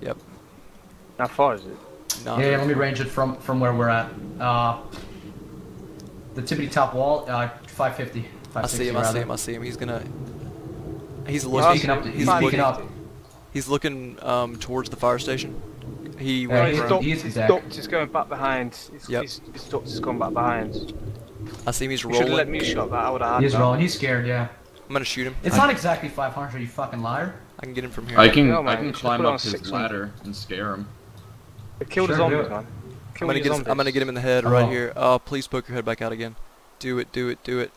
Yep. How far is it? No. Yeah, let me range it from where we're at. The tippity top wall, 550. 560, I see him. Rather. I see him. He's gonna. He's looking up. He's looking towards the fire station. He stopped. He's going back behind. Yep. He's stopped. He's going back behind. I see him. He's rolling. Should have let me shot that. I would have had. He's rolling. He's scared. Yeah. I'm gonna shoot him. It's not exactly 500. You fucking liar. I can get him from here. I can climb up his ladder and scare him. It killed his zombies, man. I'm gonna get him in the head right here. Oh, please poke your head back out again. Do it. Do it. Do it.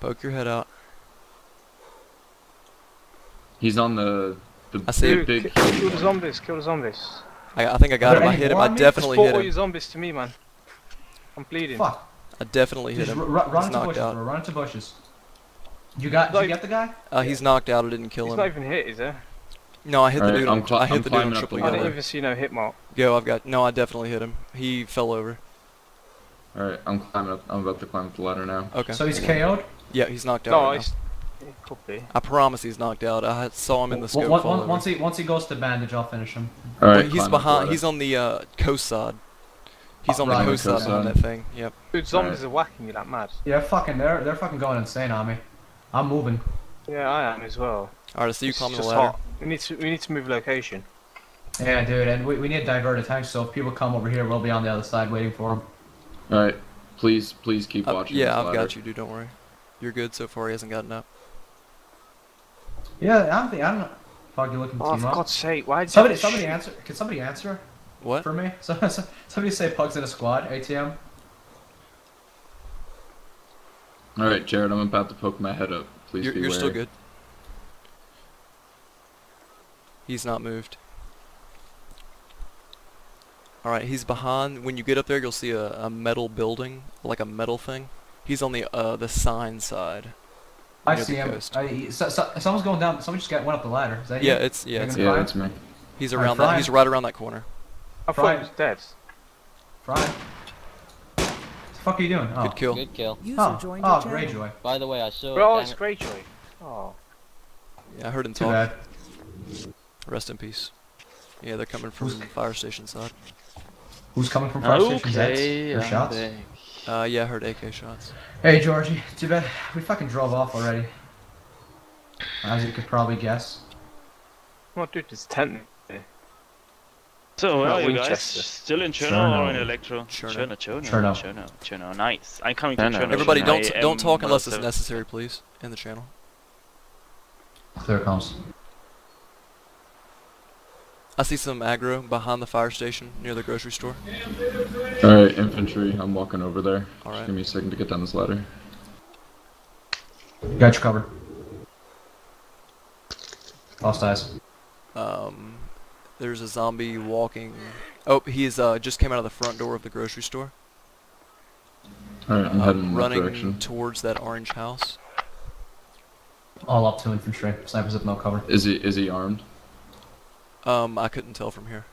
Poke your head out. He's on the big. Kill the zombies. Kill the zombies. I think I got him. I hit him. I definitely hit him. All your zombies to me, man. I'm bleeding. Fuck. I definitely hit him. Run into bushes, bro. Run into bushes. Did you get the guy? He's knocked out. I didn't kill him. He's not even hit, is there? No, I hit the dude. I hit the dude on triple. I didn't even see no hit mark. Yo, I definitely hit him. He fell over. All right, I'm climbing up. I'm about to climb up the ladder now. Okay. So he's KO'd. Yeah, he's knocked out. No, it could be. I promise he's knocked out. I saw him in the scope. Once he goes to bandage, I'll finish him. All right. He's behind. He's on the coast side. He's on the coast side on that thing. Yep. Dude, zombies are whacking you like mad. Yeah, fucking. They're fucking going insane on me. I'm moving. Yeah, I am as well. Alright, so you climb the ladder. We need to move location. Yeah, dude, and we need to divert attention, so if people come over here, we'll be on the other side waiting for them. Alright, please keep watching. Yeah, I've got you, dude, don't worry. You're good so far, he hasn't gotten up. Yeah, I don't know. Fuck, you looking team up. Oh, for God's sake, why did somebody answer? Can somebody answer? What? For me? Somebody say Pug's in a squad, ATM. Alright, Jared, I'm about to poke my head up. Please be wary. You're still good. He's not moved. Alright, he's behind. When you get up there, you'll see a metal building, like a metal thing. He's on the sign side. I see him. Someone's going down. Someone just went up the ladder. Is that you? Yeah, it's me. He's around that. He's right around that corner. I thought he was dead. Fry. What the fuck are you doing? Oh. Good kill. Oh, Greyjoy. By the way, I saw. Oh, it's Greyjoy. Oh. Yeah, I heard him talk. Rest in peace. Yeah, they're coming from the fire station side. Who's coming from fire station? Shots? Yeah, I heard AK shots. Hey, Georgie. Too bad we fucking drove off already. As you could probably guess. Well, dude, it's tent. So, where are you guys? Still in Cherno or in Electro? Cherno. Nice. I'm coming to Cherno. Everybody, don't talk unless it's necessary, please. In the channel. There it comes. I see some aggro behind the fire station near the grocery store. Alright, infantry. I'm walking over there. All right. Just give me a second to get down this ladder. Got your cover. Lost eyes. There's a zombie walking. Oh, he's just came out of the front door of the grocery store. Alright, I'm heading in that direction. Towards that orange house. All up to infantry. Snipers with no cover. Is he armed? I couldn't tell from here.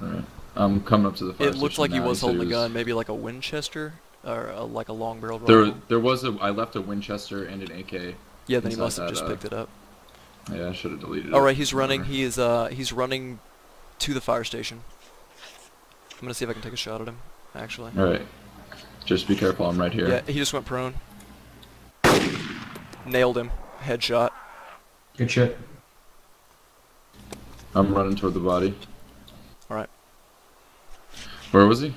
Alright, I'm coming up to the fire station. It looked like he was holding a gun, maybe like a Winchester or like a long-barreled rifle. There was I left a Winchester and an AK. Yeah, then he must have just picked it up. Yeah, I should have deleted it. Alright, he's running. He's running to the fire station. I'm gonna see if I can take a shot at him, actually. Alright. Just be careful, I'm right here. Yeah, he just went prone. Nailed him. Headshot. Good shit. I'm running toward the body. Alright. Where was he?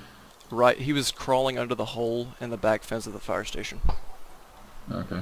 Right, he was crawling under the hole in the back fence of the fire station. Okay.